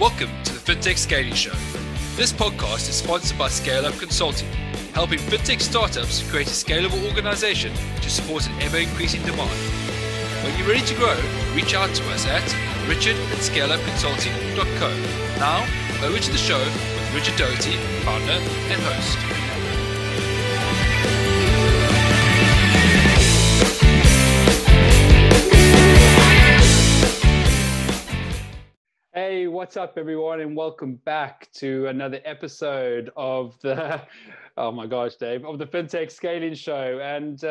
Welcome to the Fintech Scaling Show. This podcast is sponsored by ScaleUp Consulting, helping fintech startups create a scalable organization to support an ever-increasing demand. When you're ready to grow, reach out to us at richard@scaleupconsulting.co. Now, over to the show with Richard Doherty, founder and host. Hey, what's up, everyone, and welcome back to another episode of the, oh my gosh, Dave, of the Fintech Scaling Show. And,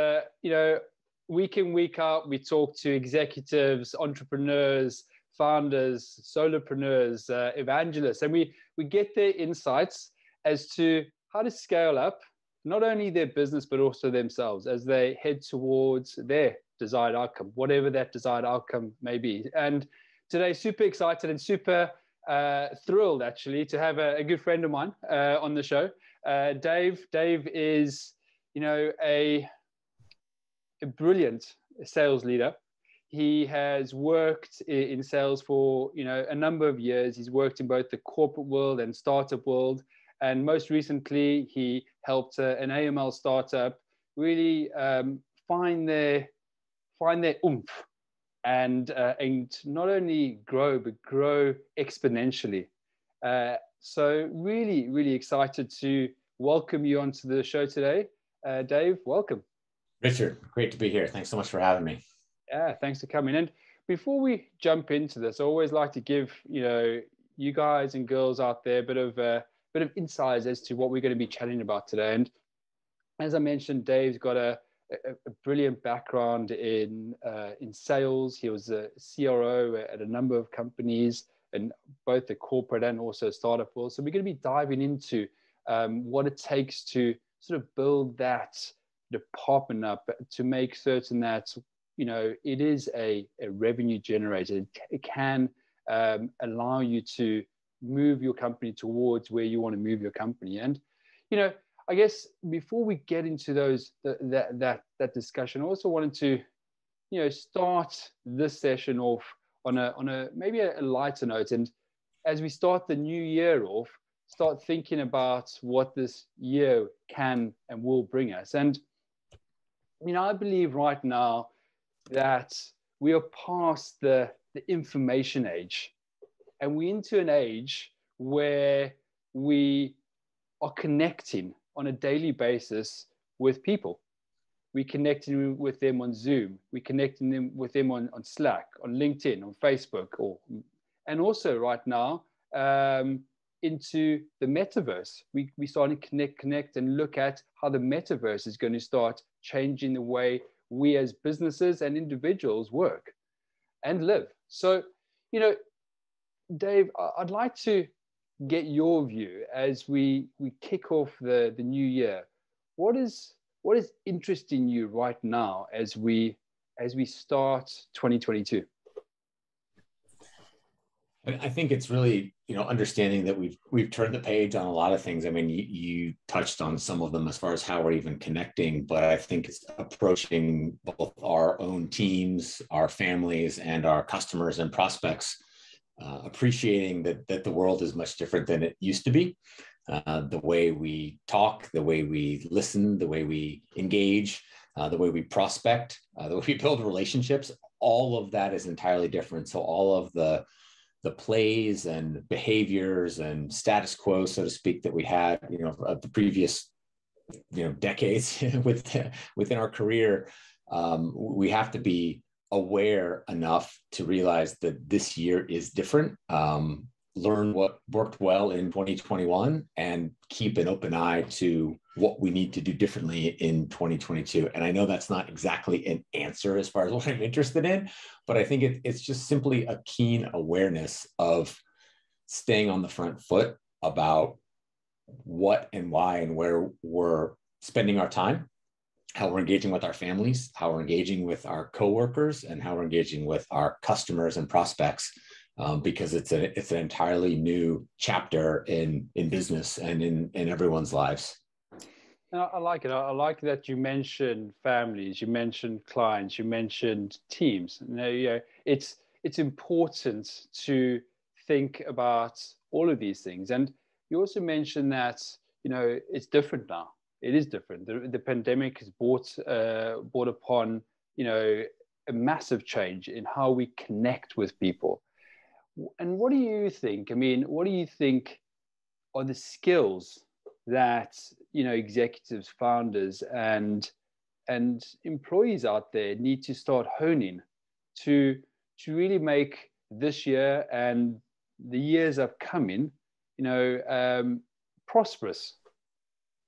you know, week in, week out, we talk to executives, entrepreneurs, founders, solopreneurs, evangelists, and we get their insights as to how to scale up not only their business, but also themselves as they head towards their desired outcome, whatever that desired outcome may be. And today, super excited and super thrilled, actually, to have a good friend of mine on the show, Dave. Dave is, you know, a brilliant sales leader. He has worked in sales for, you know, a number of years. He's worked in both the corporate world and startup world. And most recently, he helped an AML startup really find their oomph. And not only grow, but grow exponentially. So really, really excited to welcome you onto the show today. Dave, welcome. Richard, great to be here. Thanks so much for having me. Yeah, thanks for coming. And before we jump into this, I always like to give, you know, you guys and girls out there a bit of insights as to what we're going to be chatting about today. And as I mentioned, Dave's got a brilliant background in sales. He was a CRO at a number of companies in both the corporate and also startup world. So we're going to be diving into what it takes to sort of build that department up to make certain that, you know, it is a revenue generator. It can allow you to move your company towards where you want to move your company. And, you know, I guess before we get into that discussion, I also wanted to, you know, start this session off on a maybe a lighter note. And as we start the new year off, start thinking about what this year can and will bring us. And, you know, I believe right now that we are past the information age, and we're into an age where we are connecting on a daily basis with people. We're connecting with them on Zoom. We're connecting them with them on Slack, on LinkedIn, on Facebook, and also right now into the metaverse. We're starting to connect and look at how the metaverse is going to start changing the way we as businesses and individuals work and live. So, you know, Dave, I'd like to get your view as we kick off the new year. What is interesting you right now as we start 2022? I think it's really, you know, understanding that we've turned the page on a lot of things. I mean, you touched on some of them as far as how we're even connecting, but I think it's approaching both our own teams, our families, and our customers and prospects, appreciating that the world is much different than it used to be. The way we talk, the way we listen, the way we engage, the way we prospect, the way we build relationships, all of that is entirely different. So all of the plays and behaviors and status quo, so to speak, that we had, you know, of the previous, you know, decades within our career, we have to be aware enough to realize that this year is different. Learn what worked well in 2021 and keep an open eye to what we need to do differently in 2022. And I know that's not exactly an answer as far as what I'm interested in, but I think it's just simply a keen awareness of staying on the front foot about what and why and where we're spending our time, how we're engaging with our families, how we're engaging with our coworkers, and how we're engaging with our customers and prospects, because it's an entirely new chapter in business and in everyone's lives. And I like it. I like that you mentioned families, you mentioned clients, you mentioned teams. You know, it's important to think about all of these things. And you also mentioned that, you know, it's different now. It is different. The pandemic has brought upon, you know, a massive change in how we connect with people. And what do you think? I mean, what do you think are the skills that, you know, executives, founders, and employees out there need to start honing to really make this year and the years upcoming, you know, prosperous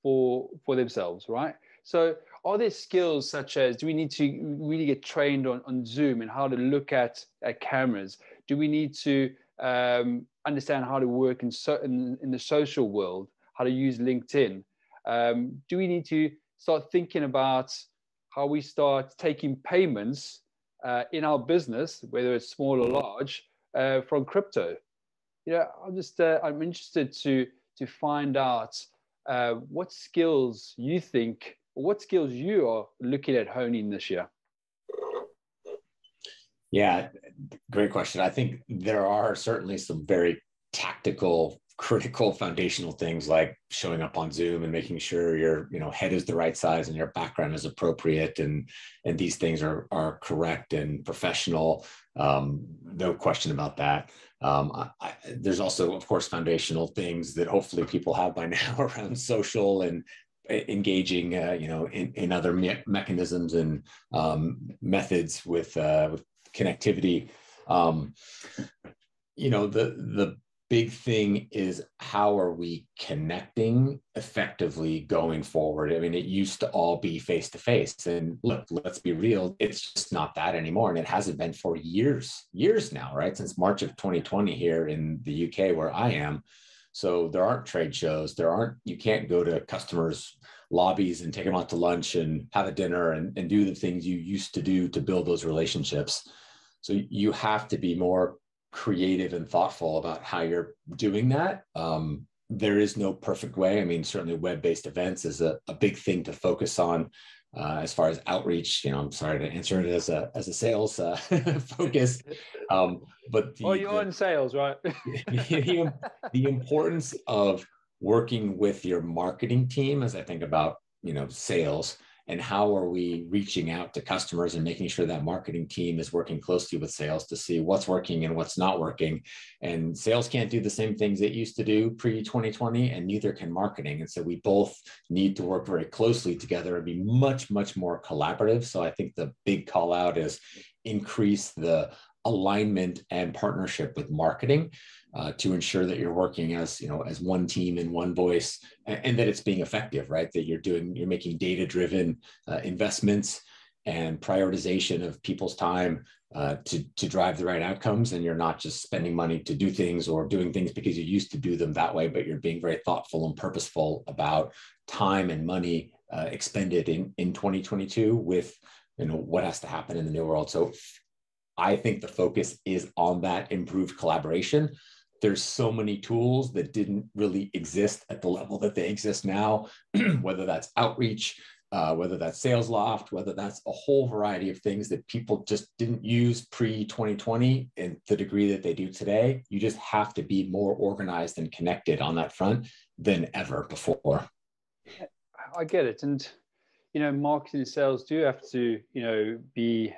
for themselves, right? So are there skills such as, do we need to really get trained on Zoom and how to look at cameras? Do we need to understand how to work in the social world, how to use LinkedIn? Do we need to start thinking about how we start taking payments in our business, whether it's small or large, from crypto? You know, I'm interested to find out what skills you think, or what skills you are looking at honing this year. Yeah, great question. I think there are certainly some very tactical, critical, foundational things like showing up on Zoom and making sure your, you know, head is the right size and your background is appropriate, and these things are correct and professional. No question about that. There's also, of course, foundational things that hopefully people have by now around social and engaging, you know, in other mechanisms and methods with connectivity. You know, the big thing is, how are we connecting effectively going forward? I mean, it used to all be face-to-face, and look, let's be real, it's just not that anymore. And it hasn't been for years now, right? Since March of 2020 here in the UK where I am. So there aren't trade shows, you can't go to customers' lobbies and take them out to lunch and have a dinner and do the things you used to do to build those relationships. So you have to be more creative and thoughtful about how you're doing that. There is no perfect way. I mean, certainly web-based events is a big thing to focus on as far as outreach. You know, I'm sorry to answer it as a sales focus, but you're in sales, right? The importance of working with your marketing team, as I think about, you know, sales, and how are we reaching out to customers and making sure that marketing team is working closely with sales to see what's working and what's not working. And sales can't do the same things it used to do pre-2020, and neither can marketing. And so we both need to work very closely together and be much, much more collaborative. So I think the big call out is increase the alignment and partnership with marketing to ensure that you're working as, you know, as one team in one voice, and that it's being effective, right? That you're making data-driven investments and prioritization of people's time to drive the right outcomes. And you're not just spending money to do things or doing things because you used to do them that way, but you're being very thoughtful and purposeful about time and money expended in 2022 with, you know, what has to happen in the new world. So I think the focus is on that improved collaboration. There's so many tools that didn't really exist at the level that they exist now, whether that's outreach, whether that's Sales Loft, whether that's a whole variety of things that people just didn't use pre-2020 in the degree that they do today. You just have to be more organized and connected on that front than ever before. I get it. And, you know, marketing and sales do have to, you know, be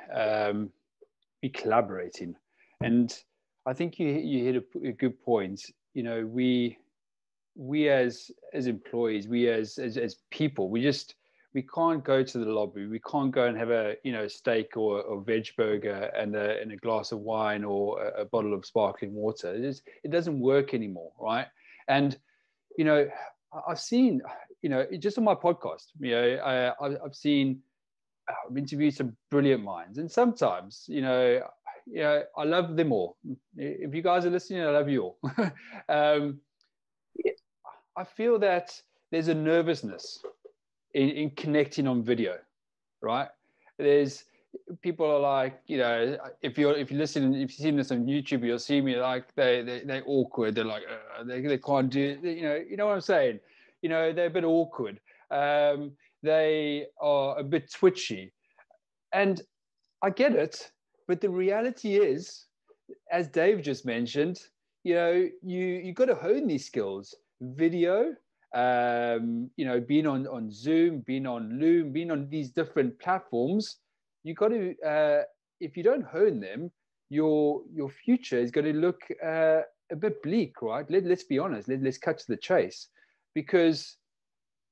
collaborating. And I think you hit a good point. You know, we as employees, we as people, we can't go to the lobby. We can't go and have a, you know, steak or a veg burger and a glass of wine or a bottle of sparkling water. It doesn't work anymore, right? And, you know, I've seen, you know, just on my podcast, you know, I've seen, I've interviewed some brilliant minds, and sometimes, you know, I love them all. If you guys are listening, I love you all. I feel that there's a nervousness in connecting on video, right? There's people are like, you know, if you listen, if you've seen this on YouTube, you'll see me like they're awkward. They're like they can't do, you know what I'm saying? You know, they're a bit awkward. They are a bit twitchy, and I get it. But the reality is, as Dave just mentioned, you know, you got to hone these skills. Video, you know, being on Zoom, being on Loom, being on these different platforms, you got to, if you don't hone them, your future is going to look a bit bleak, right? Let's be honest. Let's cut to the chase, because,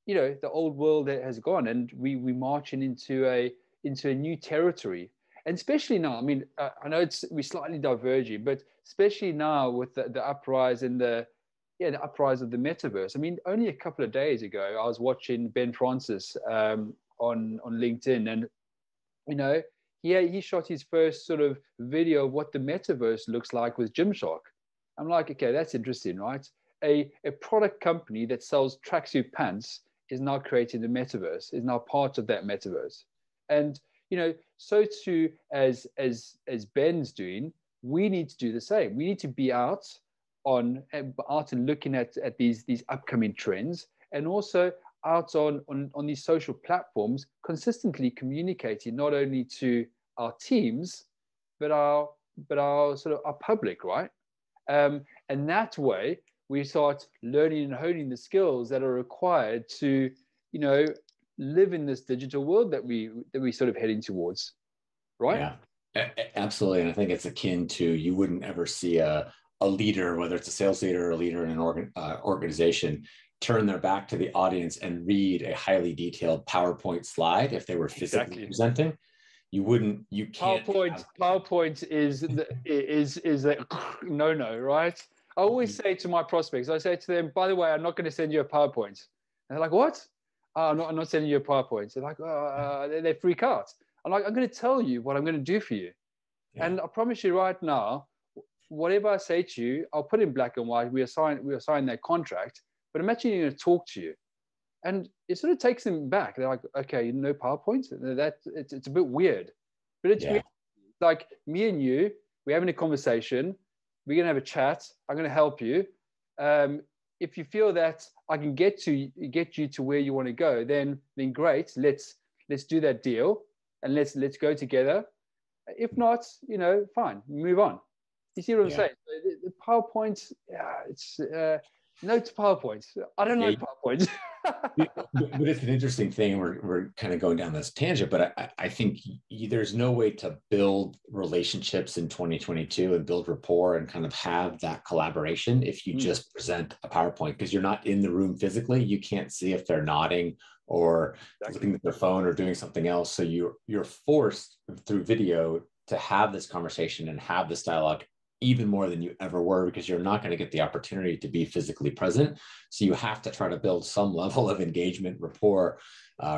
you know, the old world has gone, and we're marching into a new territory. And especially now, I mean, I know we're slightly diverging, but especially now with the uprise and the uprise of the metaverse. I mean, only a couple of days ago, I was watching Ben Francis on LinkedIn, and, you know, he shot his first sort of video of what the metaverse looks like with Gymshark. I'm like, okay, that's interesting, right? A product company that sells tracksuit pants is now creating the metaverse, is now part of that metaverse. And, you know, so too, as Ben's doing, we need to do the same. We need to be out and looking at these upcoming trends, and also out on these social platforms, consistently communicating not only to our teams, but our sort of our public, right? And that way, we start learning and honing the skills that are required to, you know, live in this digital world that we sort of heading towards, right? Yeah, absolutely. And I think it's akin to, you wouldn't ever see a leader, whether it's a sales leader or a leader in an organization, turn their back to the audience and read a highly detailed PowerPoint slide if they were physically presenting. You can't. PowerPoint is a no-no, right? I always say to my prospects, I say to them, by the way, I'm not going to send you a PowerPoint. And they're like, what? I'm not sending you a PowerPoint. They're like, they freak out. I'm like, I'm going to tell you what I'm going to do for you. Yeah. And I promise you right now, whatever I say to you, I'll put in black and white. We assign that contract, but I'm actually going to talk to you. And it sort of takes them back. They're like, okay, no PowerPoint? That, it's a bit weird. But it's weird. Like me and you, we're having a conversation. We're going to have a chat. I'm going to help you. If you feel that I can get you to where you want to go, then great. Let's do that deal, and let's go together. If not, you know, fine, move on. You see what I'm saying? The PowerPoint, it's no to PowerPoint. I don't like PowerPoint. But it's an interesting thing. We're kind of going down this tangent, but I think there's no way to build relationships in 2022 and build rapport and kind of have that collaboration if you just present a PowerPoint, because you're not in the room physically. You can't see if they're nodding or looking at their phone or doing something else. So you're forced through video to have this conversation and have this dialogue even more than you ever were, because you're not going to get the opportunity to be physically present. So you have to try to build some level of engagement, rapport,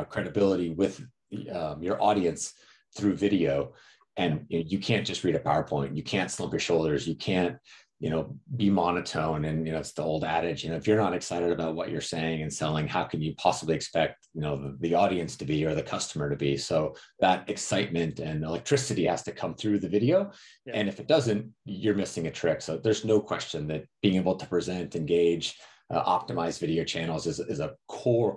credibility with your audience through video. And you can't just read a PowerPoint. You can't slump your shoulders. You can't, you know, be monotone. And, you know, it's the old adage, you know, if you're not excited about what you're saying and selling, how can you possibly expect, you know, the audience to be, or the customer to be? So that excitement and electricity has to come through the video. Yeah. And if it doesn't, you're missing a trick. So there's no question that being able to present, engage, optimize video channels is a core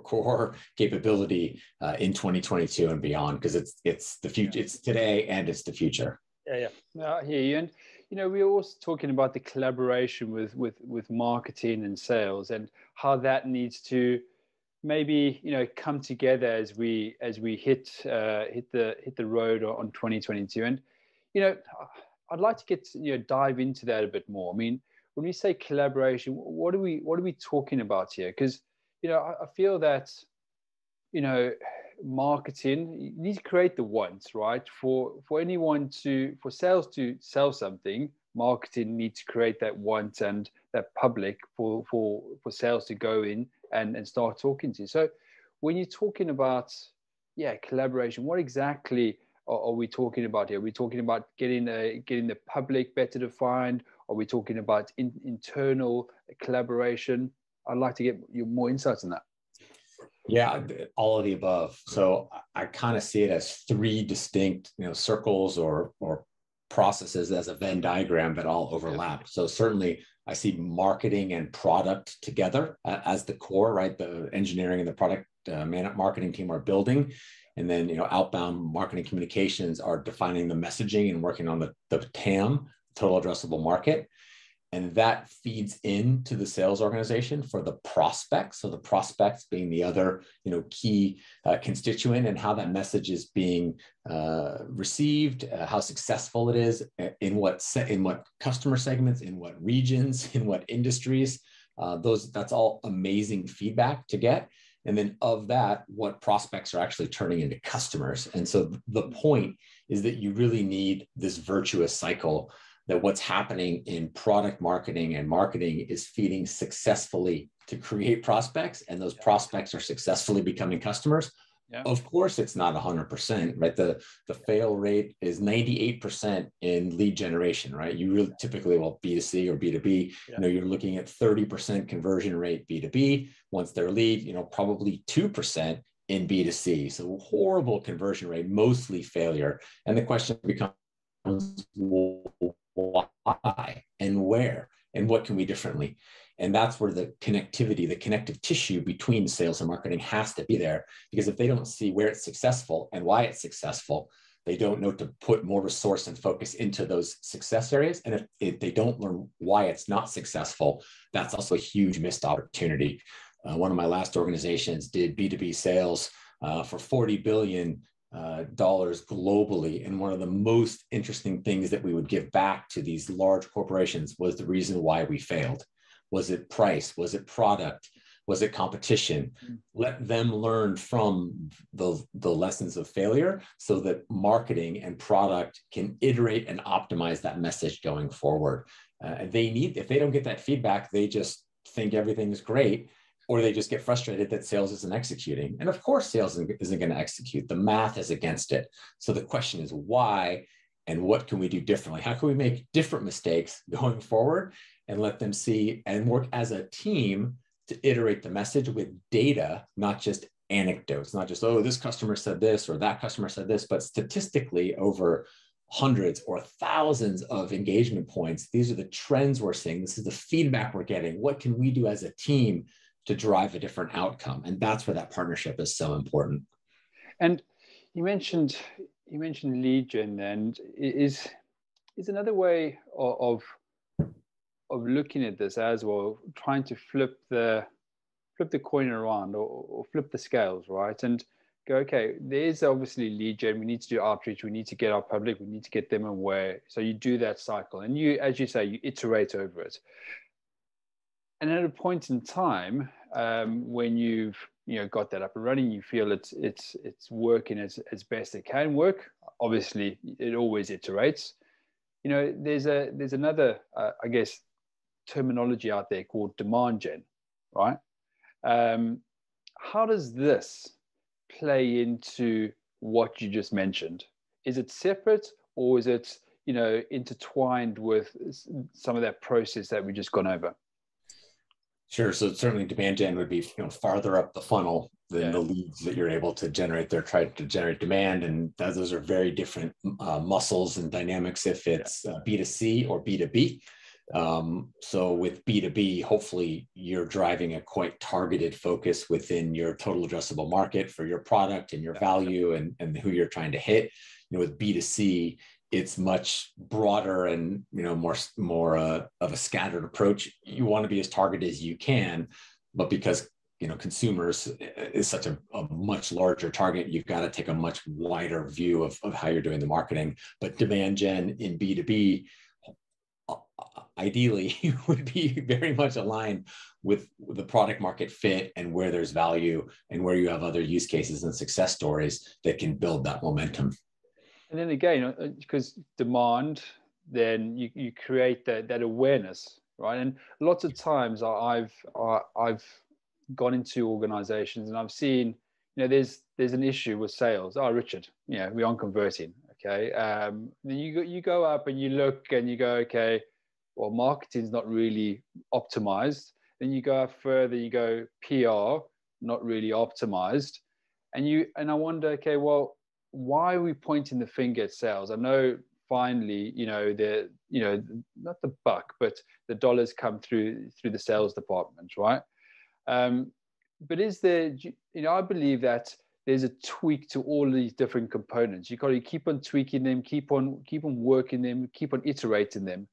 capability in 2022 and beyond, because it's the future. It's today and it's the future. Yeah. I hear you. And, you know, we're also talking about the collaboration with marketing and sales, and how that needs to maybe, you know, come together as we hit the road on 2022. And, you know, I'd like to dive into that a bit more. I mean, when we say collaboration, what are we talking about here? Because, you know, I feel that, you know, marketing, you need to create the wants, right? For anyone for sales to sell something, marketing needs to create that want and that public for sales to go in and start talking to. So when you're talking about collaboration, what exactly are we talking about here? Are we talking about getting the public better defined? Are we talking about internal collaboration? I'd like to get you more insights on that. Yeah, all of the above. So I kind of see it as three distinct, you know, circles or processes as a Venn diagram that all overlap. So certainly I see marketing and product together as the core, right? The engineering and the product marketing team are building. And then, you know, outbound marketing communications are defining the messaging and working on the TAM, total addressable market. And that feeds into the sales organization for the prospects. So the prospects being the other, key constituent, and how that message is being received, how successful it is, in what customer segments, in what regions, in what industries. That's all amazing feedback to get. And then of that, what prospects are actually turning into customers. And so the point is that you really need this virtuous cycle, that what's happening in product marketing and marketing is feeding successfully to create prospects, and those prospects are successfully becoming customers. Yeah. Of course, it's not 100%, right? The fail rate is 98% in lead generation, right? You really typically will B2C or B2B. Yeah. You're looking at 30% conversion rate B2B. Once they're lead, probably 2% in B2C. So horrible conversion rate, mostly failure. And the question becomes, why and where, and what can we do differently? And that's where the connectivity, the connective tissue between sales and marketing has to be there, because if they don't see where it's successful and why it's successful, they don't know to put more resource and focus into those success areas. And if they don't learn why it's not successful, that's also a huge missed opportunity. One of my last organizations did B2B sales for $40 billion dollars globally. And one of the most interesting things that we would give back to these large corporations was the reason why we failed. Was it price? Was it product? Was it competition? Mm-hmm. Let them learn from the lessons of failure so that marketing and product can iterate and optimize that message going forward. If they don't get that feedback, they just think everything is great, or they just get frustrated that sales isn't executing. And of course, sales isn't going to execute. The math is against it. So the question is why, and what can we do differently? How can we make different mistakes going forward and let them see and work as a team to iterate the message with data, not just anecdotes, not just, oh, this customer said this or that customer said this, but statistically over hundreds or thousands of engagement points. These are the trends we're seeing. This is the feedback we're getting. What can we do as a team to drive a different outcome? And that's where that partnership is so important. And you mentioned lead gen, and is another way of looking at this as well, trying to flip the coin around, or flip the scales, right? And go, okay, there's obviously lead gen, we need to do outreach, we need to get our public, we need to get them aware. So you do that cycle, and you, as you say, you iterate over it. And at a point in time, when you've got that up and running, you feel it's working as best it can work. Obviously, it always iterates. There's another I guess terminology out there called demand gen, right? How does this play into what you just mentioned? Is it separate, or is it intertwined with some of that process that we just gone over? Sure. So certainly demand gen would be farther up the funnel than the leads that you're able to generate. They're trying to generate demand, and those are very different muscles and dynamics if it's B2C or B2B. So with B2B, hopefully you're driving a quite targeted focus within your total addressable market for your product and your value and who you're trying to hit. With B2C, it's much broader and more of a scattered approach. You want to be as targeted as you can, but because consumers is such a much larger target, you've got to take a much wider view of how you're doing the marketing. But demand gen in B2B ideally would be very much aligned with the product market fit and where there's value and where you have other use cases and success stories that can build that momentum. And then again, because demand, then you create that awareness, right? And lots of times I've gone into organizations and I've seen, there's an issue with sales. Oh, Richard, we aren't converting, okay? Then you go up and you look and you go, okay, well, marketing's not really optimized. Then you go up further, you go PR, not really optimized. And I wonder, okay, well, why are we pointing the finger at sales? I know finally, not the buck, but the dollars come through the sales department, right? But is there, I believe that there's a tweak to all these different components. You got to keep on tweaking them, keep on working them, keep on iterating them.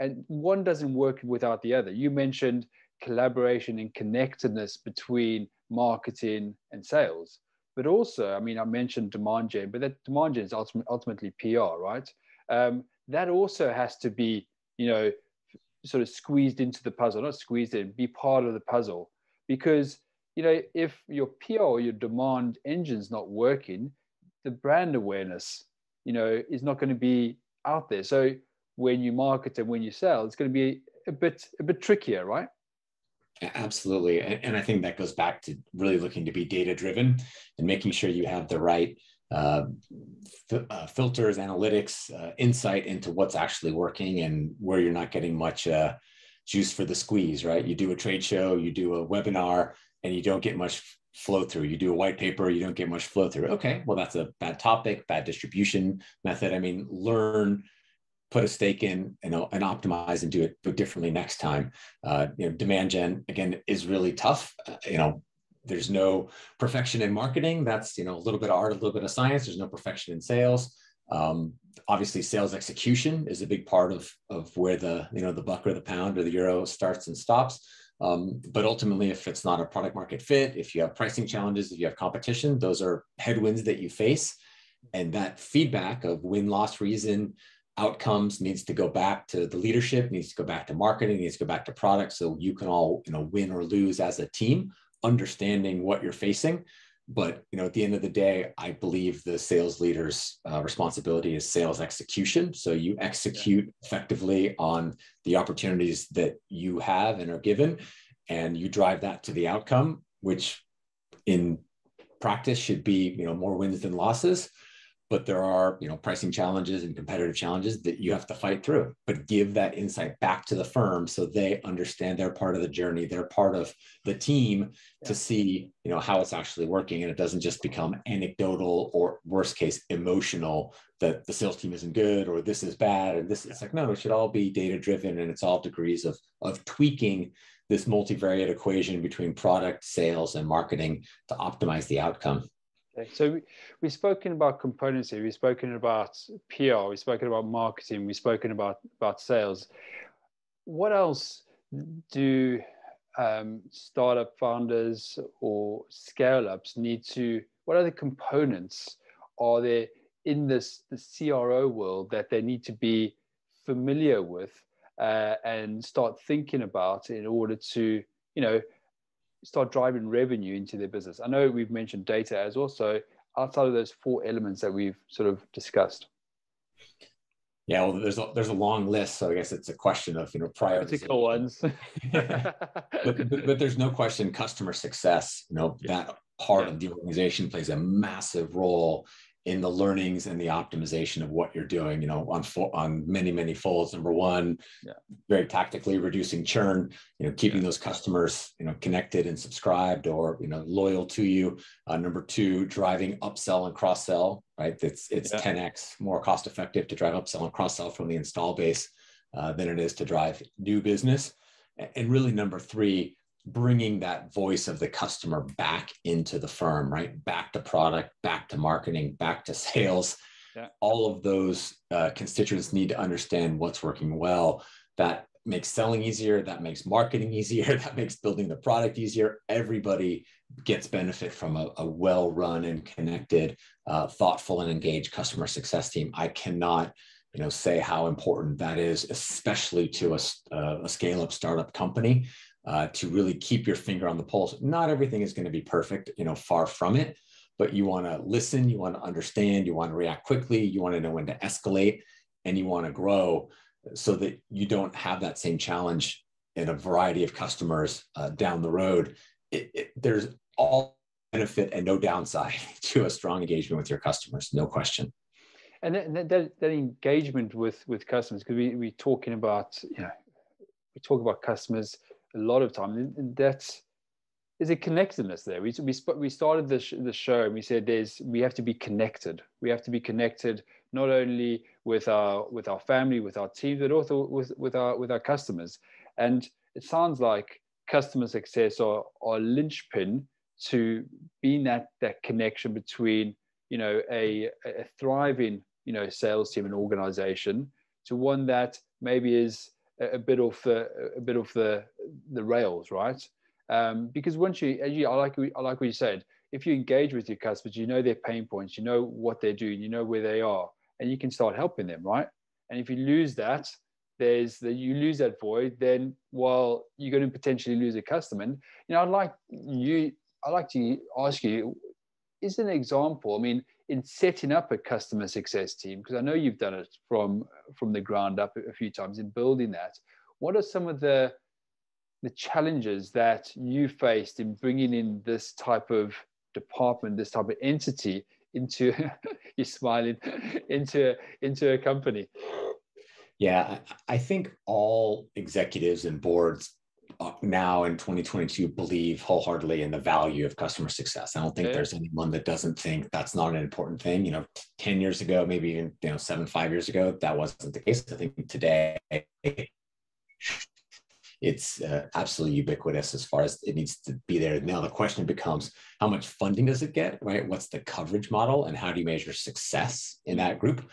And one doesn't work without the other. You mentioned collaboration and connectedness between marketing and sales. But also, I mean, I mentioned demand gen, but that demand gen is ultimately PR, right? That also has to be, you know, sort of squeezed into the puzzle, not squeezed in, be part of the puzzle. Because, you know, if your PR or your demand engine's not working, the brand awareness, you know, is not going to be out there. So when you market and when you sell, it's going to be a bit trickier, right? Absolutely. And I think that goes back to really looking to be data-driven and making sure you have the right filters, analytics, insight into what's actually working and where you're not getting much juice for the squeeze, right? You do a trade show, you do a webinar, and you don't get much flow through. You do a white paper, you don't get much flow through. Okay, well, that's a bad topic, bad distribution method. I mean, learn, put a stake in, and optimize and do it differently next time. You know, demand gen, again, is really tough. You know, there's no perfection in marketing. That's, you know, a little bit of art, a little bit of science. There's no perfection in sales. Obviously, sales execution is a big part of where the, you know, the buck or the pound or the euro starts and stops. But ultimately, if it's not a product market fit, if you have pricing challenges, if you have competition, those are headwinds that you face. And that feedback of win, loss, reason, outcomes needs to go back to the leadership, needs to go back to marketing, needs to go back to product. So you can all, you know, win or lose as a team, understanding what you're facing. But, you know, at the end of the day, I believe the sales leader's responsibility is sales execution. So you execute effectively on the opportunities that you have and are given, and you drive that to the outcome, which in practice should be, you know, more wins than losses. But there are, you know, pricing challenges and competitive challenges that you have to fight through, but give that insight back to the firm so they understand they're part of the journey, they're part of the team to see, you know, how it's actually working. And it doesn't just become anecdotal or worst case emotional that the sales team isn't good or this is bad. And this is like, no, it should all be data driven, and it's all degrees of tweaking this multivariate equation between product, sales, and marketing to optimize the outcome. So we've spoken about components here, we've spoken about PR, we've spoken about marketing, we've spoken about sales. What else do startup founders or scale-ups need to, what other components are there in the CRO world that they need to be familiar with and start thinking about in order to, you know, start driving revenue into their business? I know we've mentioned data as also outside of those four elements that we've sort of discussed. Yeah, well, there's a long list. So I guess it's a question of, you know, practical ones. but there's no question customer success, you know, that part of the organization plays a massive role in the learnings and the optimization of what you're doing, you know, on many, many folds. Number one, very tactically reducing churn, you know, keeping those customers, you know, connected and subscribed or, you know, loyal to you. Number two, driving upsell and cross-sell, right? It's 10x more cost-effective to drive upsell and cross-sell from the install base than it is to drive new business. And really number three, bringing that voice of the customer back into the firm, right? Back to product, back to marketing, back to sales. Yeah. All of those constituents need to understand what's working well. That makes selling easier. That makes marketing easier. That makes building the product easier. Everybody gets benefit from a well-run and connected, thoughtful and engaged customer success team. I cannot, you know, say how important that is, especially to a scale-up startup company. To really keep your finger on the pulse. Not everything is going to be perfect, you know, far from it, but you want to listen, you want to understand, you want to react quickly, you want to know when to escalate, and you want to grow so that you don't have that same challenge in a variety of customers down the road. There's all benefit and no downside to a strong engagement with your customers, no question. And that engagement with customers, because we're talking about, you know, we talk about customers a lot of time, and that's is a connectedness there. We started the show and we said we have to be connected. We have to be connected not only with our family, with our team, but also with our customers. And it sounds like customer success or a linchpin to being that connection between, you know, a thriving, you know, sales team and organization to one that maybe is a bit off the rails, right? Because once you, I like what you said, if you engage with your customers, you know their pain points, you know what they're doing, you know where they are, and you can start helping them, right? And if you lose that, you lose that void, then well, you're going to potentially lose a customer. And you know, I'd like to ask you, is an example, I mean, in setting up a customer success team, because I know you've done it from the ground up a few times in building that, what are some of the challenges that you faced in bringing in this type of department, this type of entity into, you're smiling, into a company? Yeah, I think all executives and boards now in 2022 believe wholeheartedly in the value of customer success. I don't think there's anyone that doesn't think that's not an important thing. You know, 10 years ago, maybe even 5 years ago, that wasn't the case. I think today it's absolutely ubiquitous as far as it needs to be there. Now, the question becomes, how much funding does it get, right? What's the coverage model and how do you measure success in that group?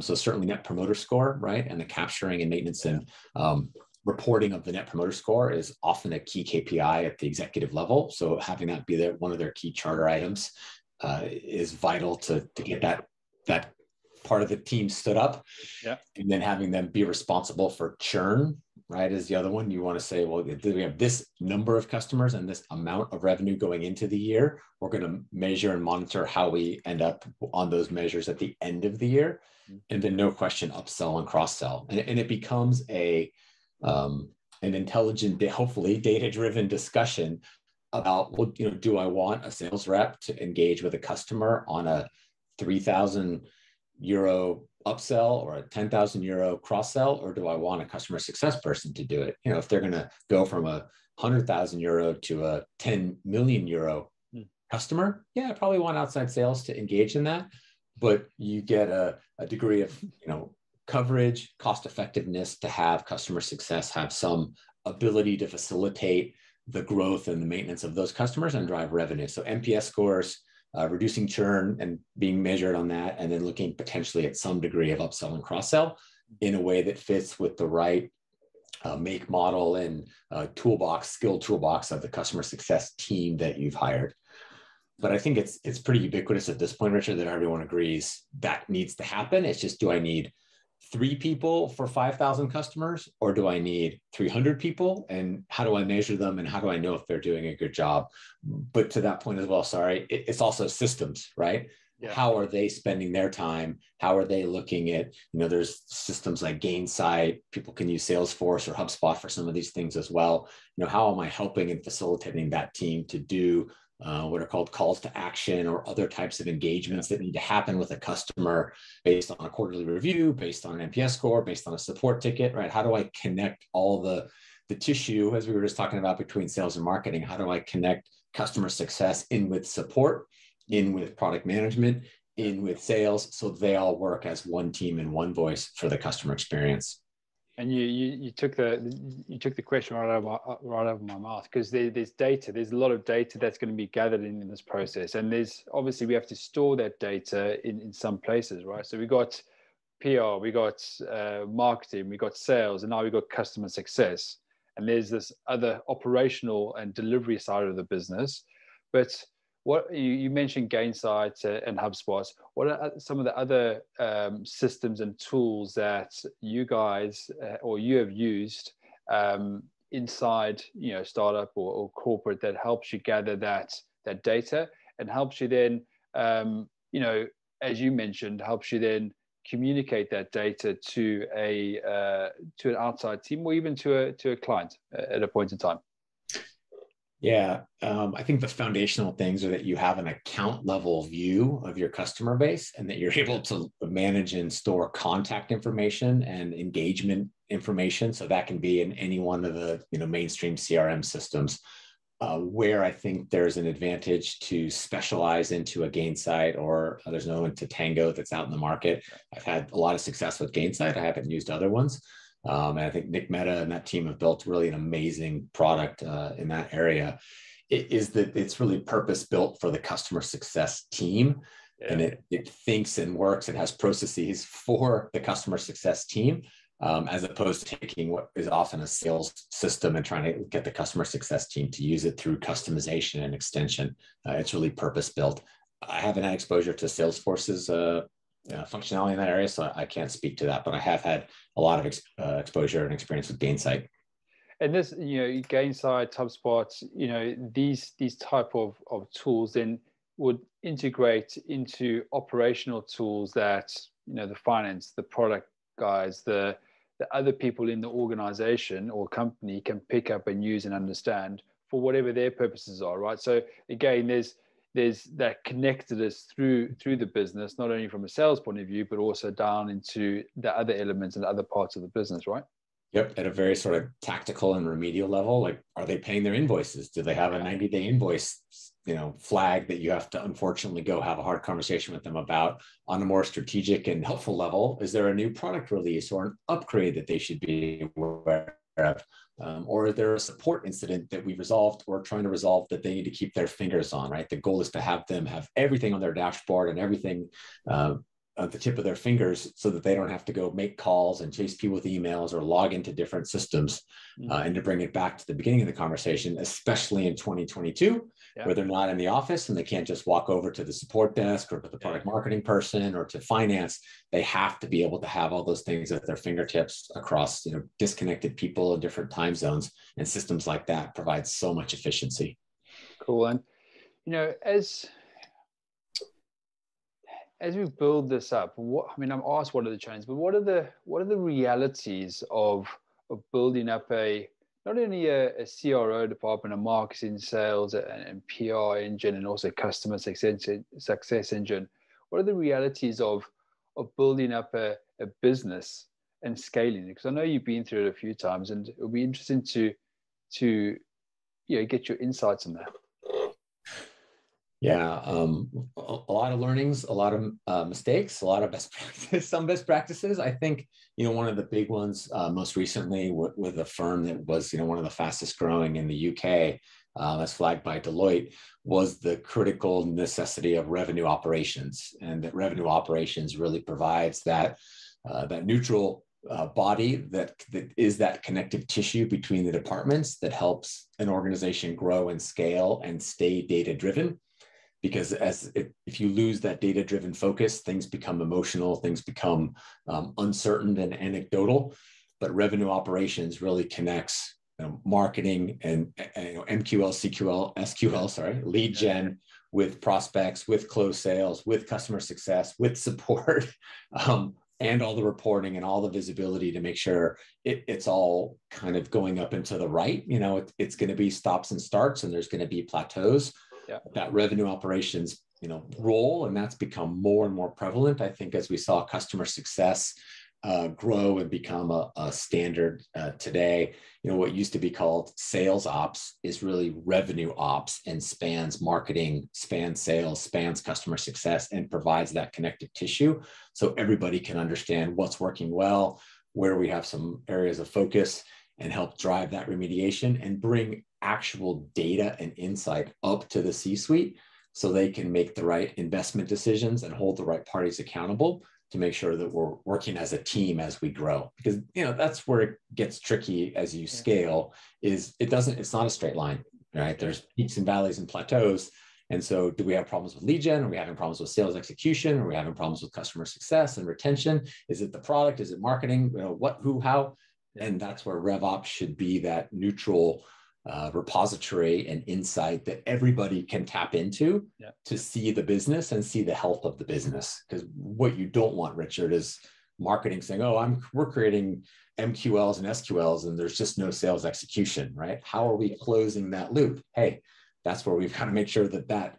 So certainly Net Promoter Score, right? And the capturing and maintenance and reporting of the Net Promoter Score is often a key KPI at the executive level. So having that be one of their key charter items is vital to get that part of the team stood up. Yeah. And then having them be responsible for churn, right, is the other one. You want to say, well, we have this number of customers and this amount of revenue going into the year. We're going to measure and monitor how we end up on those measures at the end of the year. And then no question, upsell and cross-sell. And it becomes an intelligent, hopefully data-driven discussion about, well, do I want a sales rep to engage with a customer on a €3,000 upsell or a €10,000 cross-sell, or do I want a customer success person to do it? You know, if they're going to go from a €100,000 to a €10 million customer, yeah, I probably want outside sales to engage in that. But you get a degree of, coverage, cost effectiveness to have customer success have some ability to facilitate the growth and the maintenance of those customers and drive revenue. So NPS scores, reducing churn and being measured on that, and then looking potentially at some degree of upsell and cross-sell in a way that fits with the right make, model, and skill toolbox of the customer success team that you've hired. But I think it's pretty ubiquitous at this point, Richard, that everyone agrees that needs to happen. It's just, do I need 3 people for 5,000 customers, or do I need 300 people? And how do I measure them? And how do I know if they're doing a good job? But to that point as well, it's also systems, right? Yeah. How are they spending their time? How are they looking at, there's systems like Gainsight, people can use Salesforce or HubSpot for some of these things as well. How am I helping and facilitating that team to do what are called calls to action or other types of engagements that need to happen with a customer based on a quarterly review, based on an NPS score, based on a support ticket, right? How do I connect all the tissue, as we were just talking about, between sales and marketing? How do I connect customer success in with support, in with product management, in with sales, so they all work as one team and one voice for the customer experience? And you took the question right out of my mouth, because there's data. There's a lot of data that's going to be gathered in this process, and there's obviously we have to store that data in some places, right? So we got PR, we got marketing, we got sales, and now we got customer success, and there's this other operational and delivery side of the business. But what you mentioned, Gainsight and HubSpot. What are some of the other systems and tools that you guys or you have used inside, startup or corporate that helps you gather that data and helps you then, as you mentioned, helps you then communicate that data to an outside team or even to a client at a point in time? Yeah, I think the foundational things are that you have an account level view of your customer base and that you're able to manage and store contact information and engagement information. So that can be in any one of the mainstream CRM systems. Where I think there's an advantage to specialize into a Gainsight, or there's another one to Tango that's out in the market. I've had a lot of success with Gainsight. I haven't used other ones. And I think Nick Mehta and that team have built really an amazing product in that area. It's really purpose-built for the customer success team. Yeah. And it thinks and works and has processes for the customer success team. as opposed to taking what is often a sales system and trying to get the customer success team to use it through customization and extension. It's really purpose-built. I haven't had exposure to Salesforce's functionality in that area, so I can't speak to that, but I have had a lot of exposure and experience with Gainsight. And this, Gainsight, HubSpot, these type of tools then would integrate into operational tools that, the finance, the product guys, the other people in the organization or company can pick up and use and understand for whatever their purposes are, right? So again, there's that connectedness through the business, not only from a sales point of view, but also down into the other elements and other parts of the business, right? Yep, at a very sort of tactical and remedial level, like, are they paying their invoices? Do they have a 90-day invoice, flag that you have to unfortunately go have a hard conversation with them about? On a more strategic and helpful level, is there a new product release or an upgrade that they should be aware of? Or is there a support incident that we've resolved or trying to resolve that they need to keep their fingers on, right? The goal is to have them have everything on their dashboard and everything at the tip of their fingers so that they don't have to go make calls and chase people with emails or log into different systems. And to bring it back to the beginning of the conversation, especially in 2022, where they're not in the office and they can't just walk over to the support desk or to the product marketing person or to finance. They have to be able to have all those things at their fingertips across disconnected people in different time zones, and systems like that provide so much efficiency. Cool. And as we build this up, I'm asked what are the challenges, but what are the realities of building up not only a CRO department, a marketing, sales, and PR engine, and also customer success engine? What are the realities of building up a business and scaling it? Because I know you've been through it a few times, and it'll be interesting to get your insights on that. Yeah, a lot of learnings, a lot of mistakes, a lot of best practices, some best practices. I think, one of the big ones most recently with a firm that was, one of the fastest growing in the UK, as flagged by Deloitte, was the critical necessity of revenue operations, and that revenue operations really provides that neutral body that is that connective tissue between the departments that helps an organization grow and scale and stay data-driven. Because if you lose that data-driven focus, things become emotional, things become uncertain and anecdotal. But revenue operations really connects marketing and MQL, CQL, SQL, lead gen with prospects, with closed sales, with customer success, with support, and all the reporting and all the visibility to make sure it's all kind of going up and to the right. It's going to be stops and starts, and there's going to be plateaus. Yeah. That revenue operations, role, and that's become more and more prevalent. I think as we saw customer success grow and become a standard today, what used to be called sales ops is really revenue ops, and spans marketing, spans sales, spans customer success, and provides that connective tissue so everybody can understand what's working well, where we have some areas of focus, and help drive that remediation and bring actual data and insight up to the C-suite so they can make the right investment decisions and hold the right parties accountable to make sure that we're working as a team as we grow. Because, that's where it gets tricky as you scale, is it's not a straight line, right? There's peaks and valleys and plateaus. And so do we have problems with lead gen? Are we having problems with sales execution? Are we having problems with customer success and retention? Is it the product? Is it marketing? What, who, how? And that's where RevOps should be that neutral repository and insight that everybody can tap into to see the business and see the health of the business. Because what you don't want, Richard, is marketing saying, we're creating MQLs and SQLs and there's just no sales execution, right? How are we closing that loop? Hey, that's where we've got to make sure that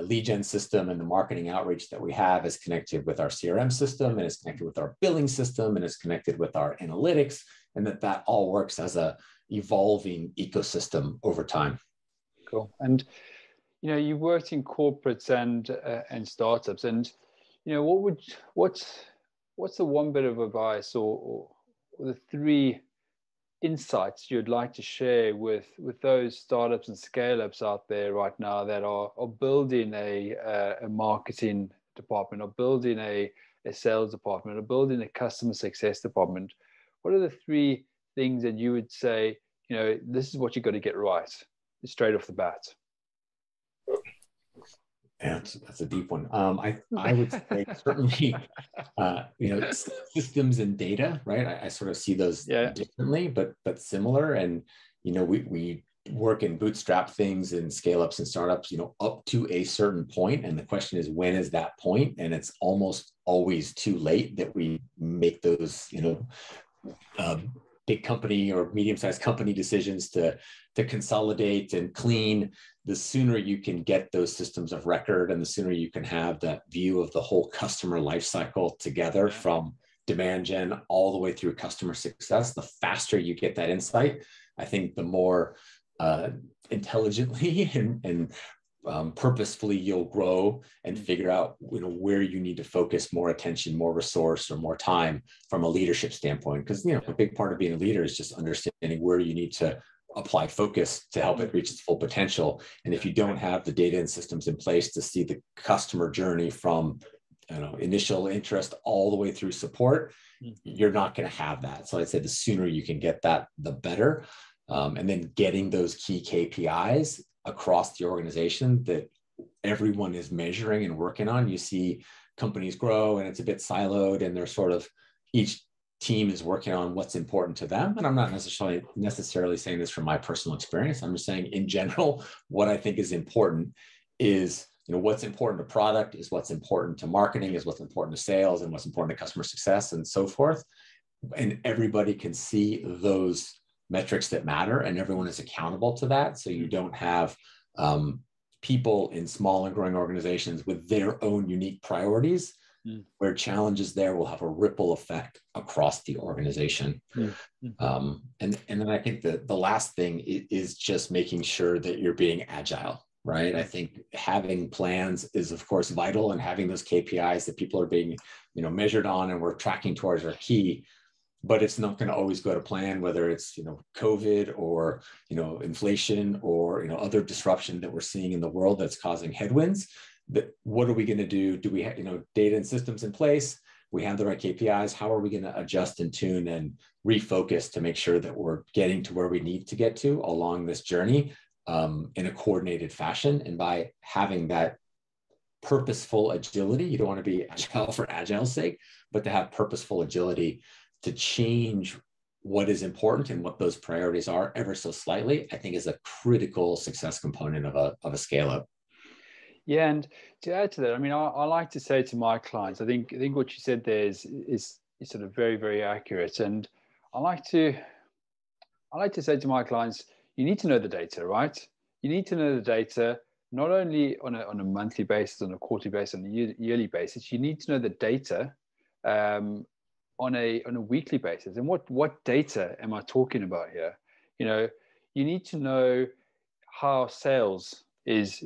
lead gen system and the marketing outreach that we have is connected with our CRM system, and it's connected with our billing system, and it's connected with our analytics, and that all works as a evolving ecosystem over time. Cool. And you worked in corporates and startups, and what's the one bit of advice or the three insights you'd like to share with those startups and scale-ups out there right now that are building a marketing department, or building a sales department, or building a customer success department? What are the three things that you would say, you know, this is what you got to get right straight off the bat? That's a deep one. I would say certainly, you know, systems and data, right? I sort of see those differently, but similar. And, you know, we work and bootstrap things and scale ups and startups, you know, up to a certain point. And the question is, when is that point? And it's almost always too late that we make those, you know, big company or medium-sized company decisions to consolidate and clean. The sooner you can get those systems of record and the sooner you can have that view of the whole customer lifecycle together from demand gen all the way through customer success, the faster you get that insight, I think the more intelligently and purposefully you'll grow and figure out, you know, where you need to focus more attention, more resource, or more time from a leadership standpoint. Because, you know, a big part of being a leader is just understanding where you need to apply focus to help it reach its full potential. And if you don't have the data and systems in place to see the customer journey from, you know, initial interest all the way through support, you're not going to have that. So I'd say the sooner you can get that, the better. And then getting those key KPIs across the organization that everyone is measuring and working on. You see companies grow and it's a bit siloed and they're sort of, each team is working on what's important to them. And I'm not necessarily saying this from my personal experience. I'm just saying in general, what I think is important is, you know, what's important to product is what's important to marketing is what's important to sales and what's important to customer success and so forth. And everybody can see those metrics that matter and everyone is accountable to that. So you don't have people in small and growing organizations with their own unique priorities where challenges there will have a ripple effect across the organization. And then I think that the last thing is just making sure that you're being agile, right? I think having plans is of course vital, and having those KPIs that people are being, you know, measured on and we're tracking towards are key. But it's not going to always go to plan, whether it's, you know, COVID or, you know, inflation or, you know, other disruption that we're seeing in the world that's causing headwinds. But what are we going to do? Do we have, you know, data and systems in place? We have the right KPIs. How are we going to adjust and tune and refocus to make sure that we're getting to where we need to get to along this journey in a coordinated fashion? And by having that purposeful agility, you don't want to be agile for agile's sake, but to have purposeful agility to change what is important and what those priorities are ever so slightly, I think is a critical success component of a scale up. Yeah, and to add to that, I mean, I like to say to my clients, I think what you said there is sort of very, very accurate. And I like to say to my clients, you need to know the data, right? You need to know the data, not only on a monthly basis, on a quarterly basis, on a yearly basis. You need to know the data on a weekly basis. And what data am I talking about here? You know, you need to know how sales is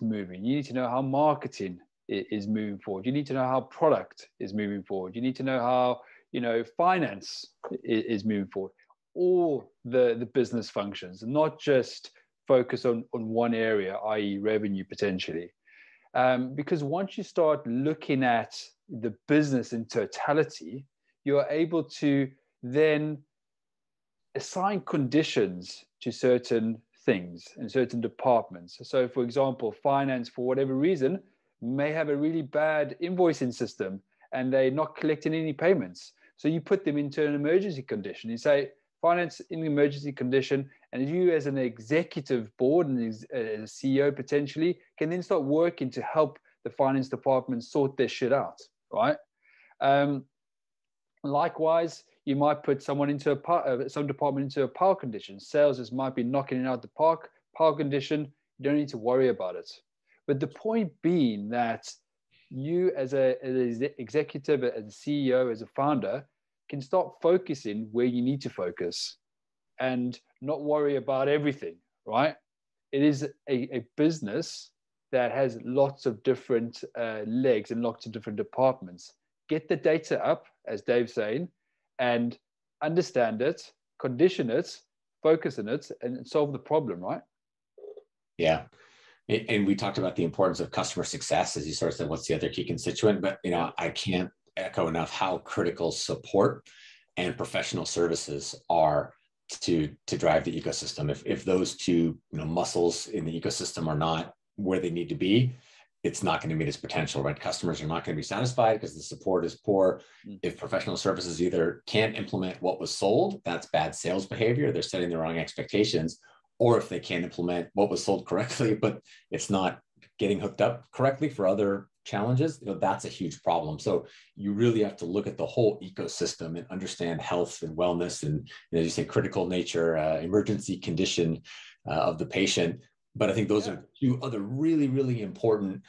moving. You need to know how marketing is moving forward. You need to know how product is moving forward. You need to know how, you know, finance is moving forward. All the business functions, not just focus on one area, i.e. revenue potentially. Because once you start looking at the business in totality, you're able to then assign conditions to certain things and certain departments. So for example, finance, for whatever reason, may have a really bad invoicing system and they're not collecting any payments. So you put them into an emergency condition. You say, finance in emergency condition, and you as an executive board and a CEO potentially can then start working to help the finance department sort their shit out, right? Likewise, you might put someone into some department into a power condition. Sales just might be knocking it out the park. Power condition, you don't need to worry about it. But the point being that you as an executive, as a CEO, as a founder, can start focusing where you need to focus and not worry about everything, right? It is a business that has lots of different legs and lots of different departments. Get the data up, as Dave's saying, and understand it, condition it, focus on it, and solve the problem, right? Yeah. And we talked about the importance of customer success, as you sort of said, what's the other key constituent? But, you know, I can't echo enough how critical support and professional services are to drive the ecosystem. If those two muscles in the ecosystem are not where they need to be, it's not going to meet its potential, right? Customers are not going to be satisfied because the support is poor. If professional services either can't implement what was sold, that's bad sales behavior. They're setting the wrong expectations. Or if they can't implement what was sold correctly, but it's not getting hooked up correctly for other challenges, that's a huge problem. So you really have to look at the whole ecosystem and understand health and wellness and as you say, critical nature, emergency condition of the patient. But I think those are two other really, really important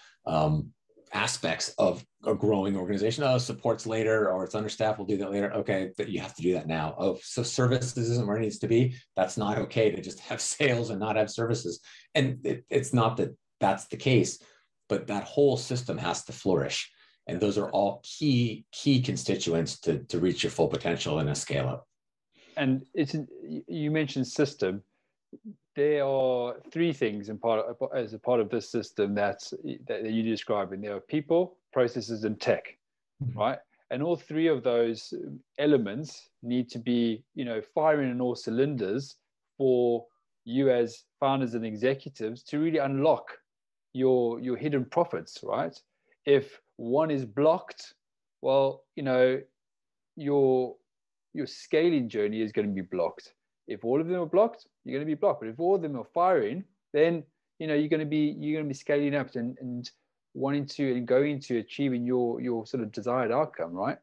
aspects of a growing organization. Oh, support's later, or it's understaffed, we'll do that later. Okay, but you have to do that now. Oh, so services isn't where it needs to be. That's not okay to just have sales and not have services. And it's not that that's the case, but that whole system has to flourish. And those are all key constituents to reach your full potential in a scale up. And you mentioned system. There are three things as a part of this system that you're describing. There are people, processes, and tech, right? And all three of those elements need to be, firing on all cylinders for you as founders and executives to really unlock your hidden profits, right? If one is blocked, well, your scaling journey is going to be blocked. If all of them are blocked, you're going to be blocked. But if all of them are firing, then you're going to be scaling up and wanting to and going to achieving your sort of desired outcome, right?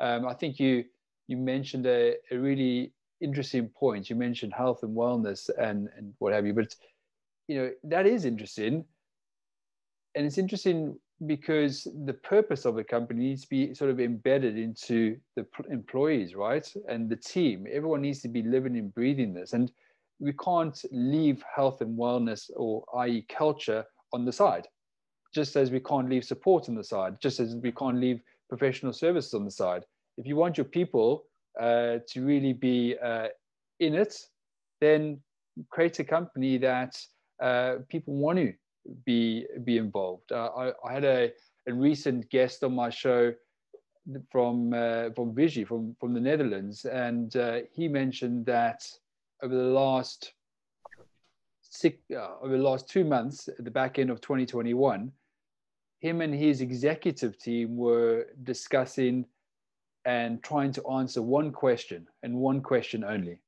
I think you mentioned a really interesting point. You mentioned health and wellness and what have you, but that is interesting, and it's interesting because the purpose of the company needs to be sort of embedded into the employees, right? And the team, everyone needs to be living and breathing this. And we can't leave health and wellness or i.e. culture on the side, just as we can't leave support on the side, just as we can't leave professional services on the side. If you want your people to really be in it, then create a company that people want to be involved. I had a recent guest on my show from Vigie, from the Netherlands, and he mentioned that over the last 2 months at the back end of 2021, him and his executive team were discussing and trying to answer one question and one question only,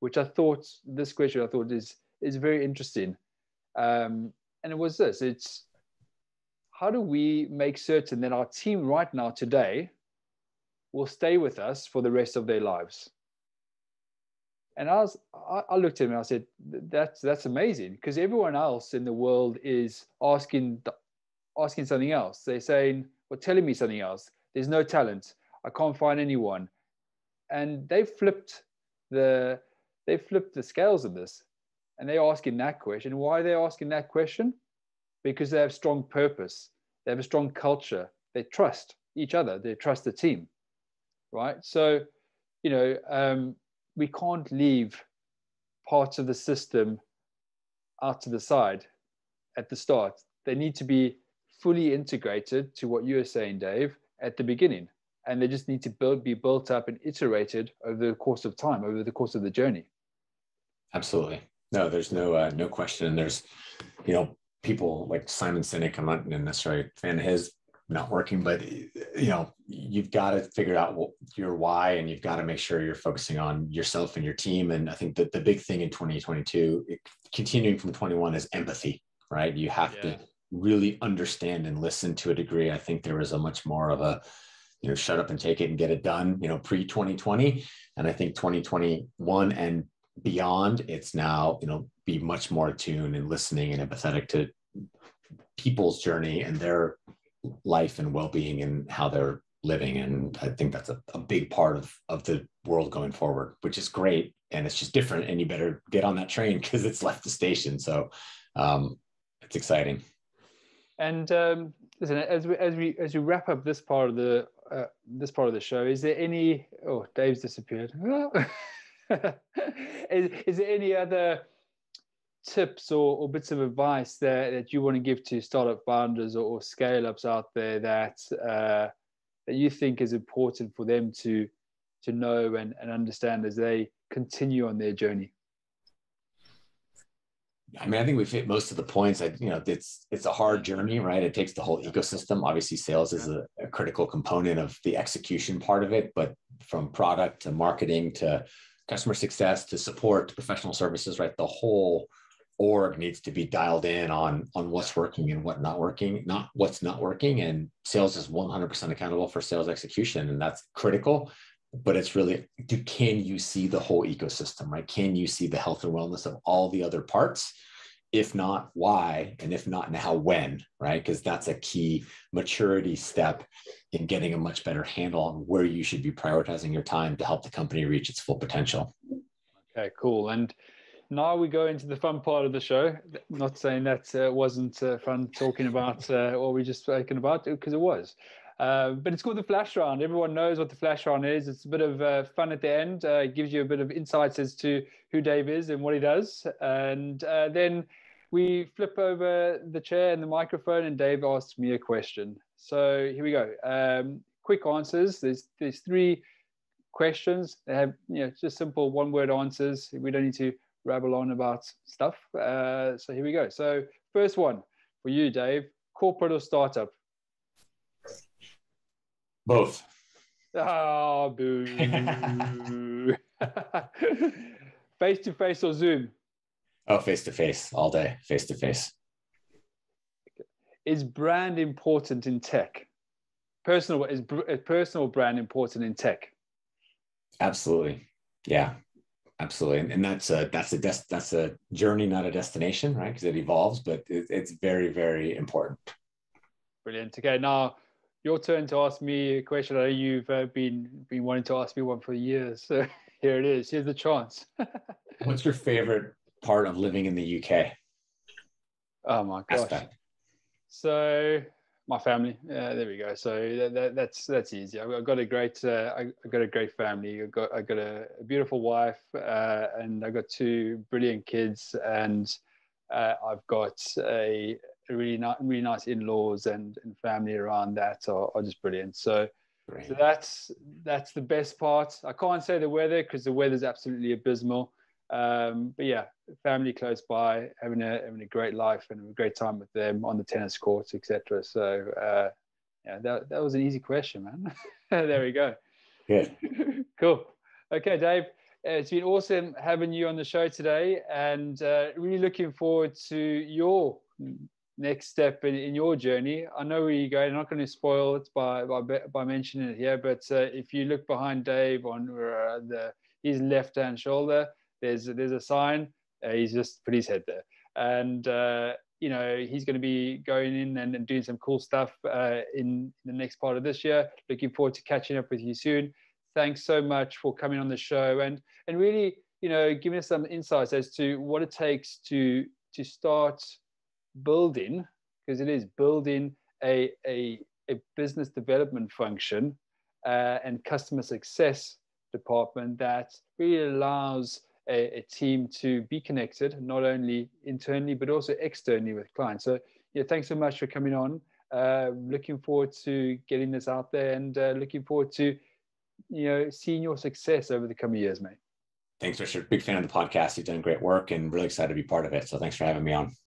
which I thought is very interesting. And it was this: it's how do we make certain that our team right now today will stay with us for the rest of their lives? And I looked at him and I said, that's amazing, because everyone else in the world is asking something else. They're saying, well, telling me something else. There's no talent. I can't find anyone. And they flipped the scales in this. And they're asking that question. Why are they asking that question? Because they have strong purpose. They have a strong culture. They trust each other. They trust the team, right? So, we can't leave parts of the system out to the side at the start. They need to be fully integrated to what you were saying, Dave, at the beginning. And they just need to be built up and iterated over the course of time, over the course of the journey. Absolutely. No, there's no question. There's, people like Simon Sinek. I'm not necessarily a fan of his, not working, but you've got to figure out your why, and you've got to make sure you're focusing on yourself and your team. And I think that the big thing in 2022, continuing from 21, is empathy, right? You have to really understand and listen to a degree. I think there was a much more of a, shut up and take it and get it done, pre-2020. And I think 2021 and beyond, it's now, be much more attuned and listening and empathetic to people's journey and their life and well-being and how they're living. And I think that's a big part of the world going forward, which is great. And it's just different, and you better get on that train because it's left the station. So it's exciting. And listen, as we wrap up this part of the show, is there any— oh, Dave's disappeared. Is there any other tips or bits of advice that you want to give to startup founders or scale ups out there that you think is important for them to to know and understand as they continue on their journey? I mean, I think we've hit most of the points. It's a hard journey, right? It takes the whole ecosystem. Obviously, sales is a critical component of the execution part of it, but from product to marketing to customer success to support to professional services, right? The whole org needs to be dialed in on what's working and what's not working, not what's not working. And sales is 100% accountable for sales execution, and that's critical. But it's really, can you see the whole ecosystem, right? Can you see the health and wellness of all the other parts? If not, why? And if not now, when, right? Because that's a key maturity step in getting a much better handle on where you should be prioritizing your time to help the company reach its full potential. Okay, cool. And now we go into the fun part of the show. Not saying that wasn't fun talking about what we just spoken about, because it was. But it's called the flash round. Everyone knows what the flash round is. It's a bit of fun at the end. It gives you a bit of insights as to who Dave is and what he does. And then we flip over the chair and the microphone, and Dave asks me a question. So here we go. Quick answers. There's three questions. They have just simple one-word answers. We don't need to rabble on about stuff. So here we go. So first one for you, Dave. Corporate or startup? Both. Ah, oh, boo. Face-to-face or Zoom? Oh, face-to-face all day, face-to-face. Is brand important in tech? Is personal brand important in tech? Absolutely. Yeah, absolutely. And that's a journey, not a destination, right? Because it evolves, but it's very, very important. Brilliant. Okay, now your turn to ask me a question. I know you've been wanting to ask me one for years. So here it is. Here's the chance. What's your favorite part of living in the UK? Oh my gosh. Aspect. So my family. There we go. So that's easy. I've got a great family. I've got a beautiful wife, and I've got two brilliant kids, and I've got really nice in-laws and family around that are just brilliant. So that's the best part. I can't say the weather, because the weather's absolutely abysmal. But yeah, family close by, having a great life and a great time with them on the tennis courts, etc. So yeah, that was an easy question, man. There we go. Yeah. Cool. Okay, Dave. It's been awesome having you on the show today, and really looking forward to your next step in your journey. I know where you're going. I'm not going to spoil it by mentioning it here, but if you look behind Dave on his left-hand shoulder, there's a sign. He's just put his head there, and he's going to be going in and doing some cool stuff in the next part of this year. Looking forward to catching up with you soon. Thanks so much for coming on the show and really giving us some insights as to what it takes to start building, because it is building a business development function and customer success department that really allows a team to be connected, not only internally but also externally with clients. So yeah, thanks so much for coming on. Looking forward to getting this out there, and looking forward to seeing your success over the coming years, mate. Thanks, Richard. Big fan of the podcast. You've done great work, and really excited to be part of it. So thanks for having me on.